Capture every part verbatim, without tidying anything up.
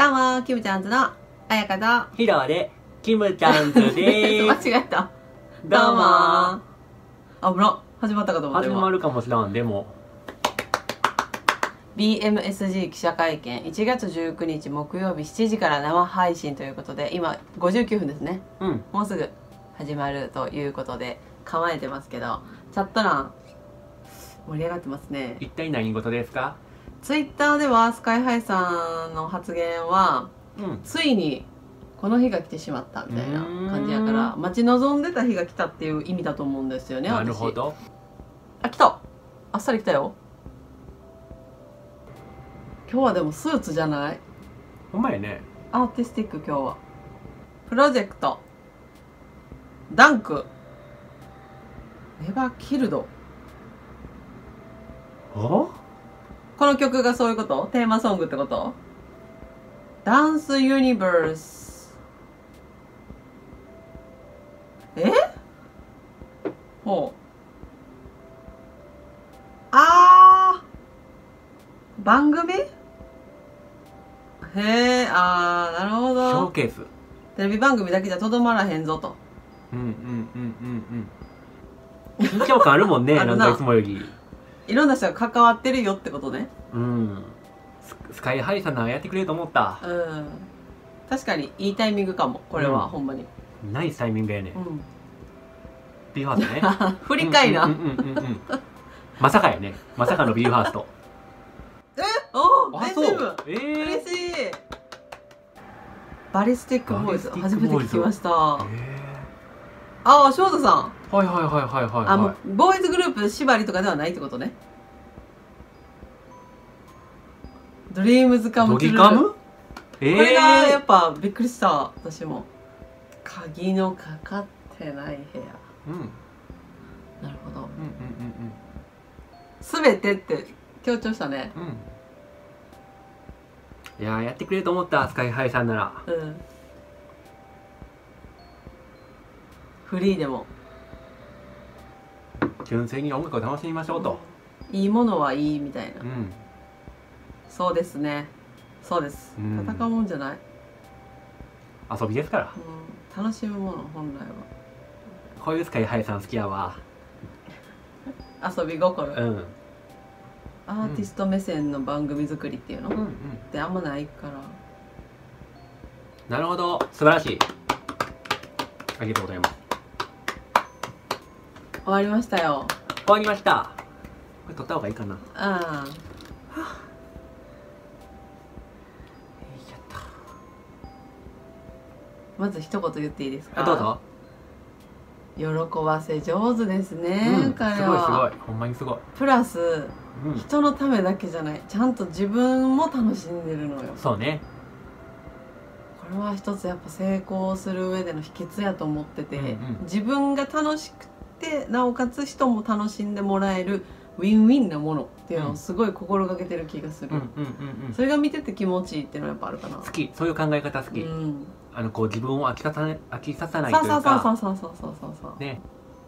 どうもキムちゃんズのあやかとひろわでキムちゃんズでーす。間違えた。どうもー。あぶら、始まったかと思った。始まるかもしらん。でも ビーエムエスジー 記者会見いちがつじゅうくにち木曜日しちじから生配信ということで、今ごじゅうきゅうふんですね。うん、もうすぐ始まるということで構えてますけど、チャット欄盛り上がってますね。一体何事ですか？ツイッターではスカイハイさんの発言は、うん、ついにこの日が来てしまったみたいな感じやから、待ち望んでた日が来たっていう意味だと思うんですよね。なるほど。あ、来た、あっさり来たよ。今日はでもスーツじゃない？ほんまやね。アーティスティック。今日はプロジェクトダンクネバーキルド。あ、この曲がそういうこと？テーマソングってこと？ダンスユニバース。え？ほう。あー、番組？へえ、あー、なるほど。ショーケース。テレビ番組だけじゃとどまらへんぞと。うんうんうんうんうん。緊張感あるもんね。なんかいつもより。いろんな人が関わってるよってことね。うん。スカイハイさんならやってくれると思った。うん。確かにいいタイミングかも。これは、うん、ほんまに。ナイスタイミングやね。うん。ビーファーストね。振り返りな。まさかやね。まさかのビーファースト。え、おお。あ、そう。ええー。嬉しい。バリスティックボーイズ初めて聞きました。えー、ああ、翔太さん。はいはいはいはいはい、はい、あのボーイズグループ縛りとかではないってことね。ドリームズカムトゥルー、えー、これがやっぱびっくりした。私も鍵のかかってない部屋、うん、なるほど。全てって強調したね、うん、いやー、やってくれると思った。スカイハイさんなら、うん、フリーでも純粋に音楽を楽しみましょうと、うん、いいものはいいみたいな、うん、そうですね、そうです、うん、戦うもんじゃない、遊びですから、うん、楽しむもの本来は。こういうスカイハイさん好きやわ。遊び心、うん、アーティスト目線の番組作りっていうの、うん、ってあんまないから、うんうん、なるほど、素晴らしい、ありがとうございます。終わりましたよ。終わりました。これ撮った方がいいかな。ああ。はあ、やった。まず一言言っていいですか。どうぞ。喜ばせ上手ですね。うん、彼はすごいすごい。ほんまにすごい。プラス、うん、人のためだけじゃない。ちゃんと自分も楽しんでるのよ。そうね。これは一つやっぱ成功する上での秘訣やと思ってて、うんうん、自分が楽しくてでなおかつ人も楽しんでもらえるウィンウィンなものっていうのをすごい心がけてる気がする。それが見てて気持ちいいっていうのはやっぱあるかな。好き、そういう考え方好き、うん、あのこう自分を飽きささない、飽きささないというか、そうそうそうそうそうそうそうね。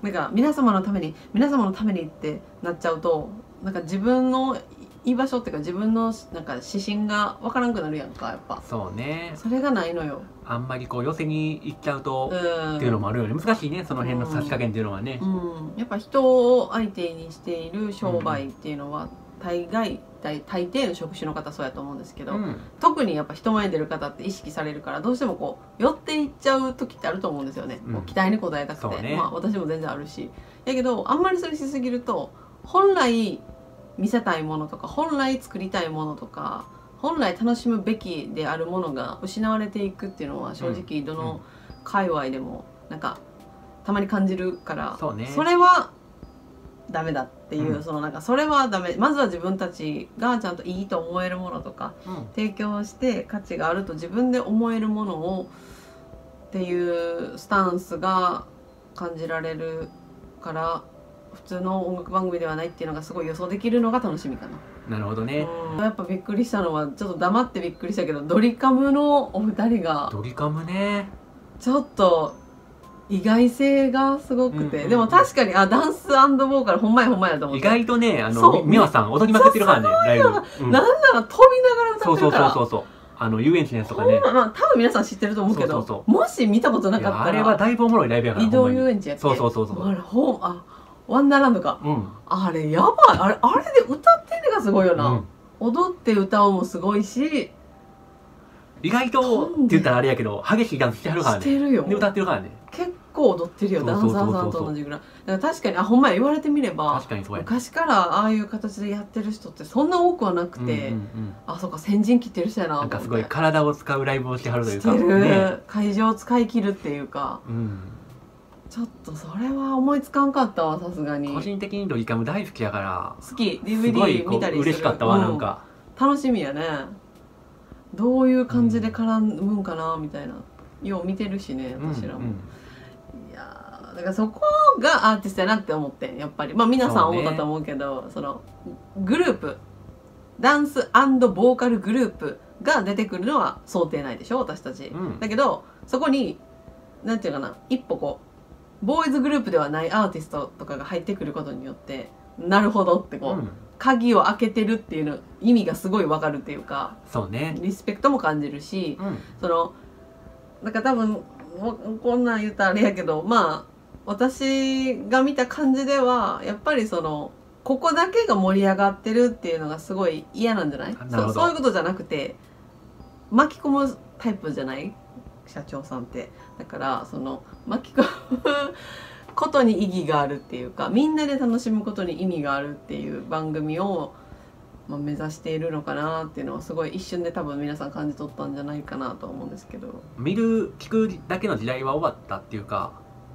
なんか皆様のために皆様のためにってなっちゃうと、なんか自分の居場所っていうか自分のなんか指針がわからんくなるやんか、やっぱ。そうね。それがないのよ。あんまりこう寄せに行っちゃうとっていうのもあるよね。難しいね、その辺の差し加減っていうのはね。うん、やっぱ人を相手にしている商売っていうのは大概大抵の職種の方そうやと思うんですけど、うん、特にやっぱ人前に出る方って意識されるから、どうしてもこう寄っていっちゃう時ってあると思うんですよね。うん、期待に応えたくて、ね、まあ私も全然あるし。だけどあんまりそれしすぎると、本来見せたいものとか本来作りたいものとか本来楽しむべきであるものが失われていくっていうのは正直どの界隈でもなんかたまに感じるから、 そうね、それはダメだっていう、うん、そのなんかそれはダメ、まずは自分たちがちゃんといいと思えるものとか、うん、提供して価値があると自分で思えるものをっていうスタンスが感じられるから、普通の音楽番組ではないっていうのがすごい予想できるのが楽しみかな。なるほどね、うん、やっぱびっくりしたのは、ちょっと黙ってびっくりしたけど、ドリカムのお二人が、ドリカムね、ちょっと意外性がすごくて、でも確かに、あ、ダンス&ボーカルほんまやほんまやと思って、意外とね、あの美和さん踊りまくってるからね、ライブ、うん、なんなら飛びながら歌ってるから、そうそうそうそうあの遊園地のやつとかね、まあ、多分皆さん知ってると思うけど、もし見たことなかったらあれはだいぶおもろいライブやから。移動遊園地やって、そうそうそうそう、あれホーム、あワンダーランドか、うん、あれやばい、あれあれで歌ってんのがすごいよな、うん、踊って歌うもすごいし、意外とって言ったらあれやけど激しいダンスしてはるからね、してるよ、で歌ってるからね、結構踊ってるよ、ダンサーさんと同じぐらい。だから確かに、あほんま言われてみれば確かにそうや、昔からああいう形でやってる人ってそんな多くはなくて、あそうか先陣切ってる人やな、なんかすごい体を使うライブをしてはるというか、ね、会場を使い切るっていうか、うん、ちょっとそれは思いつかんかったわ、さすがに。個人的にドリカム大好きやから好き、 ディーブイディー 見たりする、嬉しかったわ、うん、なんか楽しみやね、どういう感じで絡むんかなみたいな、よう見てるしね私らも、うん、うん、いやだからそこがアーティストやなって思って、やっぱりまあ皆さん思ったと思うけど、そ、ね、そのグループダンス&ボーカルグループが出てくるのは想定内でしょ私たち、うん、だけどそこになんていうかな、一歩こうボーイズグループではないアーティストとかが入ってくることによって、なるほどってこう。うん、鍵を開けてるっていうの意味がすごいわかるっていうか、そうね、リスペクトも感じるし、うん、そのなんか多分こんなん言ったらあれやけど、まあ私が見た感じではやっぱりそのここだけが盛り上がってるっていうのがすごい嫌なんじゃない？なるほど。そ、そういうことじゃなくて巻き込むタイプじゃない社長さんって、だからその巻き込むことに意義があるっていうか、みんなで楽しむことに意味があるっていう番組を、まあ、目指しているのかなっていうのはすごい一瞬で多分皆さん感じ取ったんじゃないかなと思うんですけど、見る聞くだけの時代は終わったっていうか、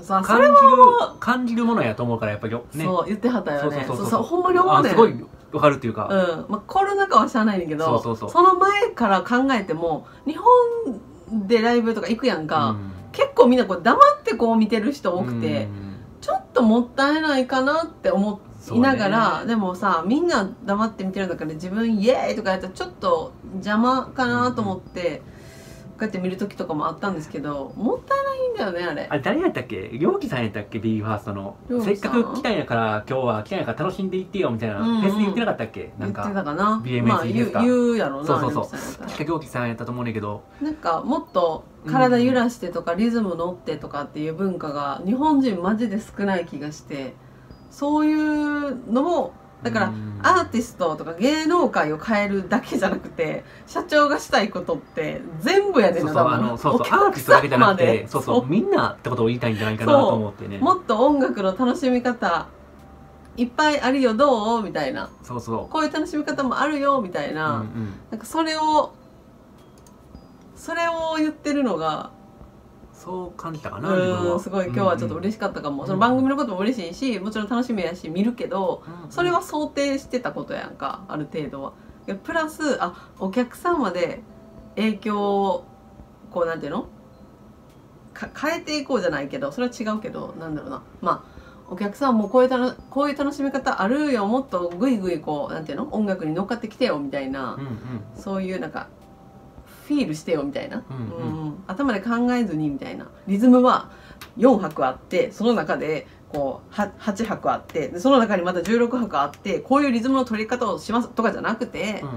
さあそれは感じるものやと思うから、やっぱり、ね、そう言ってはったよね、そうそう、ほんまに思うね、すごいわかるっていうか、うん、まあ、コロナ禍はしゃあないんだけど、その前から考えても日本でライブとか行くやんか、うん、結構みんなこう黙ってこう見てる人多くて。うん、ちょっともったいないかなって思いながら、ね、でもさみんな黙って見てるんだから、自分イエーイとかやったらちょっと邪魔かなと思って、うん、こうやって見る時とかもあったんですけど、もったいないんだよねあれ。あれ誰やったっけ、りょうきさんやったっけ、ビーファーストのせっかく来たんやから今日は来たんやから楽しんでいってよみたいな、うん、フェスで言ってなかったっけ、なんか言ってたかな、 ビーエムエスジー ですか、まあ、言うやろな、そうそうそう、りょうきさんやったと思うんだけど、なんかもっと体揺らしてとかリズム乗ってとかっていう文化が日本人マジで少ない気がして、そういうのもだからアーティストとか芸能界を変えるだけじゃなくて、社長がしたいことって全部やねんな、多分。そうそう、アーティストだけじゃなくて、そうそう、みんなってことを言いたいんじゃないかなと思ってね、もっと音楽の楽しみ方いっぱいあるよ、どうみたいな、そうそう、こういう楽しみ方もあるよみたいな、うん、うん、なんかそれをそれを言ってるのがそう感じたかな、すごい今日はちょっと嬉しかったかも、うん、その番組のことも嬉しいし、もちろん楽しみやし見るけど、うん、うん、それは想定してたことやんか、ある程度は。プラスあお客さんまで影響をこうなんていうのか変えていこうじゃないけど、それは違うけど、なんだろうな、まあお客さんもこういうたのこういう楽しみ方あるよ、もっとグイグイこうなんていうの音楽に乗っかってきてよみたいな、うん、うん、そういうなんか。フィールしてよみたいな、頭で考えずにみたいな、リズムはよんはくあって、その中でこうはちはくあって、その中にまたじゅうろくはくあって、こういうリズムの取り方をしますとかじゃなくて、うん、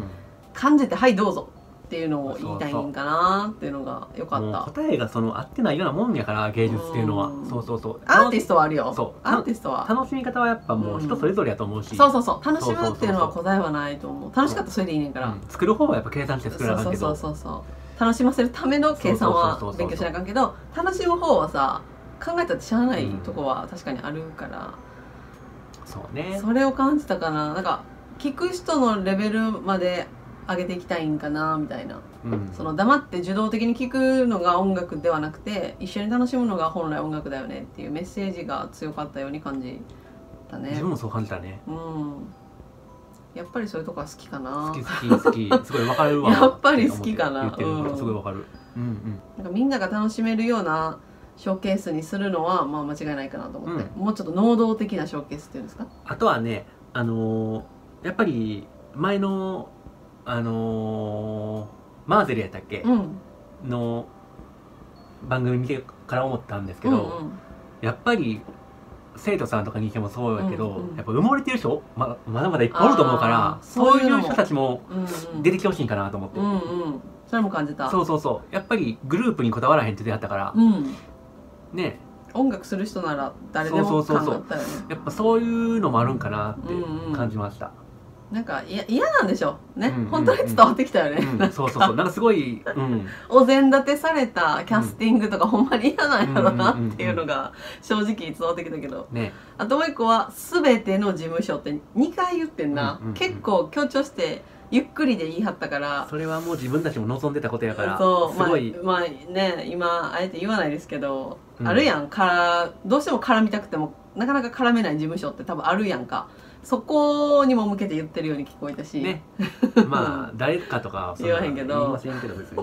感じてはいどうぞっていうのを言いたいんかなっていうのがよかった。答えがその合ってないようなもんやから芸術っていうのは、うん、そうそうそう、アーティストはあるよ、そうアーティストは楽しみ方はやっぱもう人それぞれやと思うし、うん、そうそうそう、楽しむっていうのは答えはないと思う。楽しかったらそれでいいねんから、うん、作る方はやっぱ計算して作らなあかんけど、そうそうそうそう、楽しませるための計算は勉強しなあかんけど、楽しむ方はさ考えたってしゃあないとこは確かにあるから、うん、そうね、それを感じたかな。なんか聞く人のレベルまで上げていきたいんかなみたいな、うん、その黙って受動的に聴くのが音楽ではなくて、一緒に楽しむのが本来音楽だよねっていうメッセージが強かったように感じたね。自分もそう感じたね、うん、やっぱりそういうとこは好きかな、好き好き好き、すごいわかるわやっぱり好きかな、すごいわかる、うん、うん、なんかみんなが楽しめるようなショーケースにするのはまあ間違いないかなと思って、うん、もうちょっと能動的なショーケースっていうんですか。あとはね、あのー、やっぱり前のあのー、マーゼルやったっけ、うん、の番組見てから思ったんですけど、うん、うん、やっぱり生徒さんとかにしてもそうやけど、うん、うん、やっぱ埋もれてる人 ま, まだまだいっぱいおると思うから、そういう人たちも出てきてほしいんかなと思って、それも感じた。そうそうそう、やっぱりグループにこだわらへんって出会ったから、うん、ね、音楽する人なら誰でも感じたよね。やっぱそういうのもあるんかなって感じました。うんうん、なんか嫌なんでしょうね、うんうんうん、本当に伝わってきたよね。うん、そうそうそう、なんかすごい、うん、お膳立てされたキャスティングとか、うん、ほんまに嫌なんやろなっていうのが正直伝わってきたけど、ね、あともう一個は全ての事務所ってにかい言ってんな、うんうんうん、結構強調してゆっくりで言い張ったから、それはもう自分たちも望んでたことやから、そうすごい、まあ、まあね、今あえて言わないですけど、うん、あるやんから、どうしても絡みたくてもなかなか絡めない事務所って多分あるやんか、そこにも向けて言ってるように聞こえたしね。まあ誰かとかそんな言わへんけど、言いませんけど別に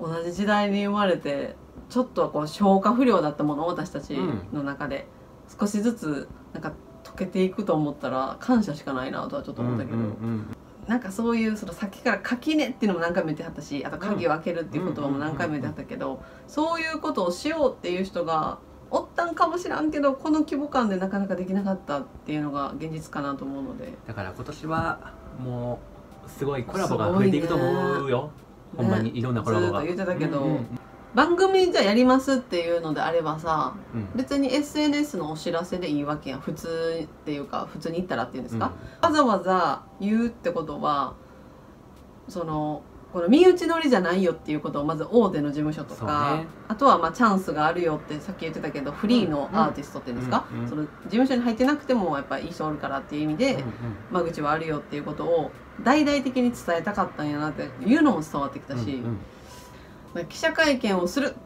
同じ時代に生まれてちょっとはこう消化不良だったものを私たちの中で、うん、少しずつなんか溶けていくと思ったら感謝しかないなとはちょっと思ったけど、うんうんうん、なんかそういうそのさっきから「垣根」っていうのも何回も言ってはったし、あと「鍵を開ける」っていう言葉も何回も言ってはったけど、そういうことをしようっていう人がおったんかもしらんけど、この規模感でなかなかできなかったっていうのが現実かなと思うので、だから今年はもうすごいコラボが増えていくと思うよ、ね、ほんまにいろんなコラボが、ね、ずっと言ってたけど、うんうんうん、番組じゃやりますっていうのであればさ、うん、別に エスエヌエス のお知らせでいいわけやん、普通っていうか普通に言ったらっていうんですか、うん、わざわざ言うってことはそのこの身内乗りじゃないよっていうことをまず大手の事務所とか、ね、あとはまあチャンスがあるよってさっき言ってたけど、フリーのアーティストっていうんですか、うんうん、その事務所に入ってなくてもやっぱりいい人おるからっていう意味で、うんうん、間口はあるよっていうことを大々的に伝えたかったんやなっていうのも伝わってきたし、うんうん、記者会見をする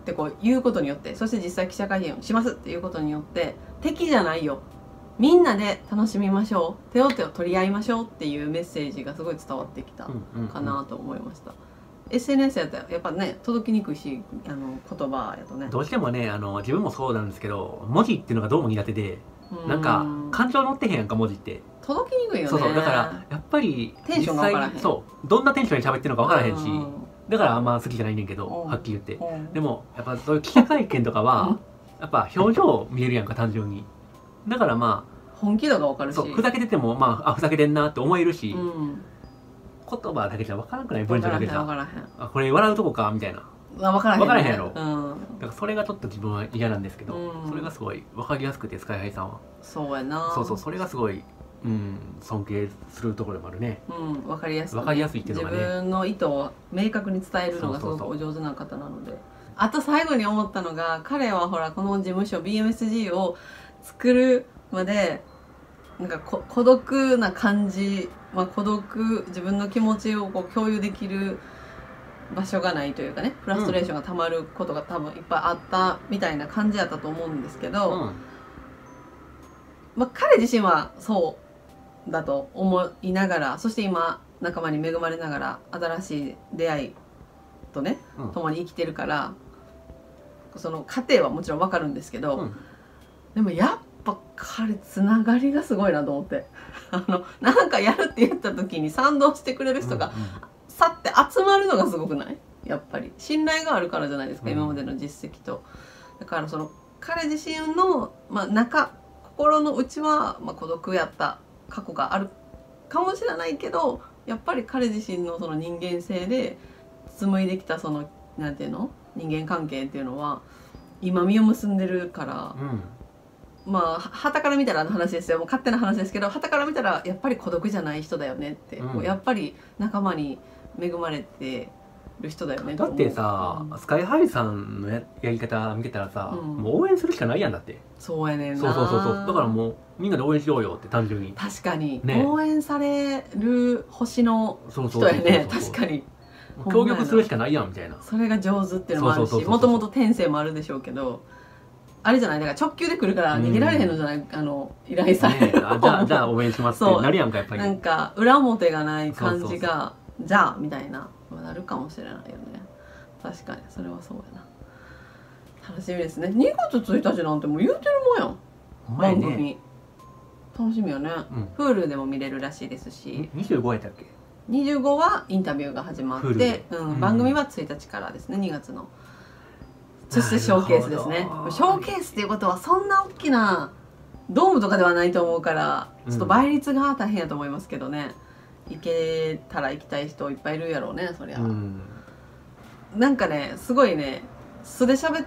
ってこう言うことによって、そして実際記者会見をしますっていうことによって、敵じゃないよ、みんなで楽しみましょう、手を手を取り合いましょうっていうメッセージがすごい伝わってきたかなと思いました、うんうんうん、エスエヌエス やったらやっぱね届きにくいし、あの言葉やとねどうしてもね、あの自分もそうなんですけど、文字っていうのがどうも苦手で、んなんか感情乗ってへんやんか、文字って届きにくいよね。そうそう、だからやっぱりテンションが分からへん、そうどんなテンションで喋ってるのか分からへんし、だからあんま好きじゃないねんけど、はっきり言って、でもやっぱそういう記者会見とかはやっぱ表情見えるやんか、単純に。だからまあ本気度がわかるし、そうふざけててもまあ、あふざけてんなって思えるし、うん、言葉だけじゃわからんくない、文章だけじゃわからへん、あこれ笑うとこかみたいな、わからへん、ね、わからへんやろ、うん、だからそれがちょっと自分は嫌なんですけど、うん、それがすごいわかりやすくて、スカイハイさんはそうやな、そうそう、それがすごい、うん、尊敬するところもあるね。うん、分かりやすい、ね、分かりやすいっていうのがね、自分の意図を明確に伝えるのがすごくお上手な方なので、そうそうそう、あと最後に思ったのが、彼はほらこの事務所 ビーエムエスジー を作るまでなんかこ孤独な感じ、まあ、孤独、自分の気持ちをこう共有できる場所がないというかね、フラストレーションがたまることが多分いっぱいあったみたいな感じだったと思うんですけど、うん、まあ、彼自身はそうだと思いながら、そして今仲間に恵まれながら新しい出会いとね、うん、共に生きてるから、その過程はもちろん分かるんですけど、うん、でもやっぱ彼つながりがすごいなと思ってあのなんかやるって言った時に賛同してくれる人が去って集まるのがすごくない？やっぱり信頼があるからじゃないですか、うん、今までの実績と。だからその彼自身の、まあ、中心の内は、まあ、孤独やった過去があるかもしれないけど、やっぱり彼自身のその人間性で紡いできたそのなんていうの人間関係っていうのは今実を結んでるから、うん、まあ傍から見たらの話ですよ、もう勝手な話ですけど、傍から見たらやっぱり孤独じゃない人だよねって、うん、やっぱり仲間に恵まれてる人だよねと思う。だってさ、うん、スカイハイさんの や, やり方見てたらさ、うん、もう応援するしかないやん。だってそうやねんな。そうそうそうそう、だからもうみんなで応援しようよって単純に。確かに、ね、応援される星の人やね。確かに協力するしかないやんみたいな。それが上手っていうのもあるし、もともと天性もあるでしょうけど、あれじゃない、だから直球で来るから逃げられへんのじゃない、うん、あの依頼される、ね、じゃあじゃあ応援しますってなるやんか。やっぱりなんか裏表がない感じが、そうそうそう、じゃあみたいななるかもしれないよね。確かにそれはそうやな。楽しみですね。にがつついたちなんてもう言うてるもんやん、前ね、番組楽しみよね、うん、Hulu でも見れるらしいですし。にじゅうごやったっけ。にじゅうごはインタビューが始まって、うんうん、番組はついたちからですね、にがつの。そしてショーケースですね。ショーケースっていうことはそんな大きなドームとかではないと思うから、ちょっと倍率が大変やと思いますけどね、うん、行けたら行きたい人いっぱいいるやろうね、そりゃ、うん、なんかねすごいね素で喋っ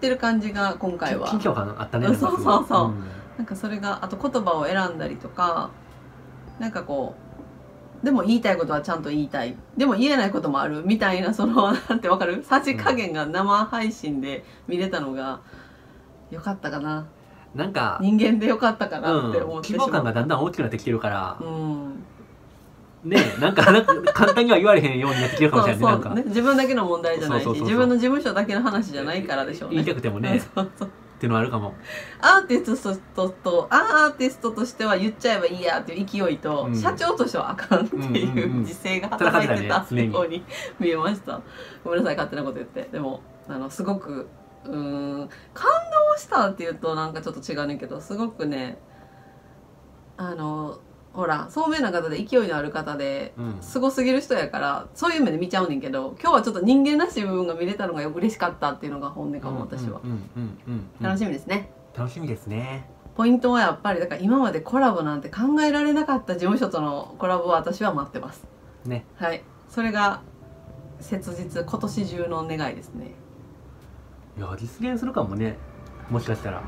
てる感じが今回は緊張感あったね。そうそうそう、うん、なんかそれがあと言葉を選んだりとか、なんかこうでも言いたいことはちゃんと言いたい、でも言えないこともあるみたいな、そのなんてわかるさじ加減が生配信で見れたのが良かったかな。なんか人間でよかったかなって思ってしまう、うん、希望感がだんだん大きくなってきてるから、うん、ねえなんかなんか簡単には言われへんようになってきてるかもしれないね。なんか自分だけの問題じゃないし、自分の事務所だけの話じゃないからでしょうね。言いたくてもねそうそうっていうのはあるかも。アーティストとアーティストとしては言っちゃえばいいやっていう勢いと、うん、社長としてはあかんっていう時勢が働いてたように見えました。ごめんなさい勝手なこと言って。でもあのすごくうーん感動したっていうとなんかちょっと違うねんけど、すごくねあのほら聡明な方で勢いのある方で、うん、すごすぎる人やからそういう目で見ちゃうねんけど、今日はちょっと人間らしい部分が見れたのがよく嬉しかったっていうのが本音かも。私は楽しみですね。楽しみですね。ポイントはやっぱりだから今までコラボなんて考えられなかった事務所とのコラボは私は待ってますね。はい、それが切実今年中の願いですね。いや実現するかもね、もしかしたら。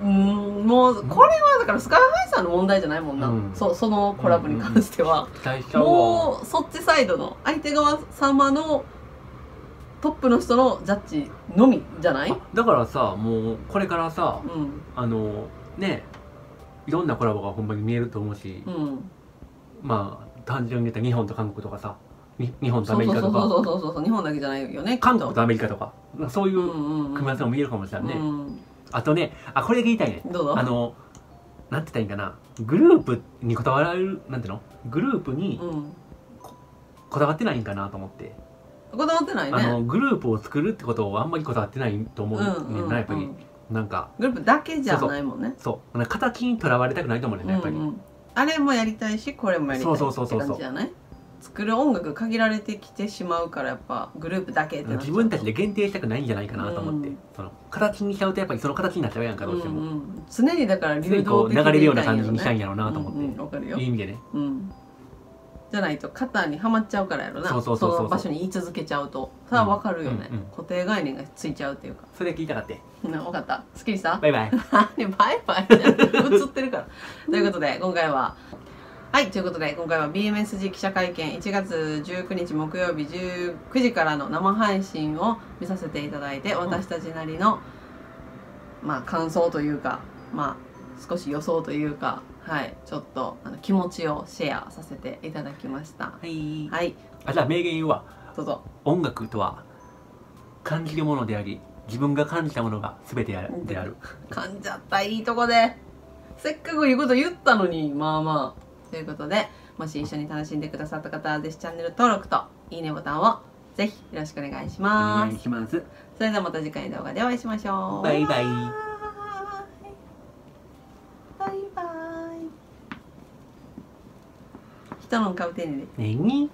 うん、もうこれはだからスカイハイさんの問題じゃないもんな、うん、そ, そのコラボに関しては、うん、もうそっちサイドの相手側様のトップの人のジャッジのみじゃない。だからさもうこれからさ、うん、あのねいろんなコラボがほんまに見えると思うし、うん、まあ単純に言ったら日本と韓国とかさ、日本とアメリカとか、そうそうそうそう、日本だけじゃないよね、韓国とアメリカとか、そういう組み合わせも見えるかもしれないね。あとね、あこれだけ言いたいね、あのなんて言ったらいいんかな、グループにこだわるなんていうの、グループに こ, こだわってないんかなと思って。こだわってないね。あのグループを作るってことをあんまりこだわってないと思うねんな、やっぱり。なんかグループだけじゃないもんね。そうそう、形にとらわれたくないと思うねんな、やっぱり。あれもやりたいしこれもやりたいって感じじゃない。作る音楽限られてきてしまうからやっぱグループだけって自分たちで限定したくないんじゃないかなと思って、うん、その形にしちゃうとやっぱりその形になっちゃうやんか、どうしても、うん、うん、常にだから流動的に流れるような感じにしたいんやろうなと思って、うん、うん、わかるよ、いい意味でね、うん、じゃないと型にはまっちゃうからやろな。その場所に居続けちゃうとそれはわかるよね、うん、うん、固定概念がついちゃうっていうか。それ聞いたかって分かった。すっきりした。バイバイバイバイ映ってるからということで今回ははい、ということで今回は ビーエムエスジー 記者会見いちがつじゅうくにち木曜日じゅうくじからの生配信を見させていただいて、私たちなりの、まあ、感想というか、まあ、少し予想というか、はい、ちょっとあの気持ちをシェアさせていただきました。はい、はい、あ、じゃあ名言言うわ。どうぞ。音楽とは感じるものであり、自分が感じたものが全てである。感じちゃった、いいとこで。せっかく言うこと言ったのに、まあまあ。ということで、もし一緒に楽しんでくださった方はぜひチャンネル登録といいねボタンをぜひよろしくお願いします。お願いします。それではまた次回の動画でお会いしましょう。バイバイ。バイバイ。人の顔丁寧で。ねに。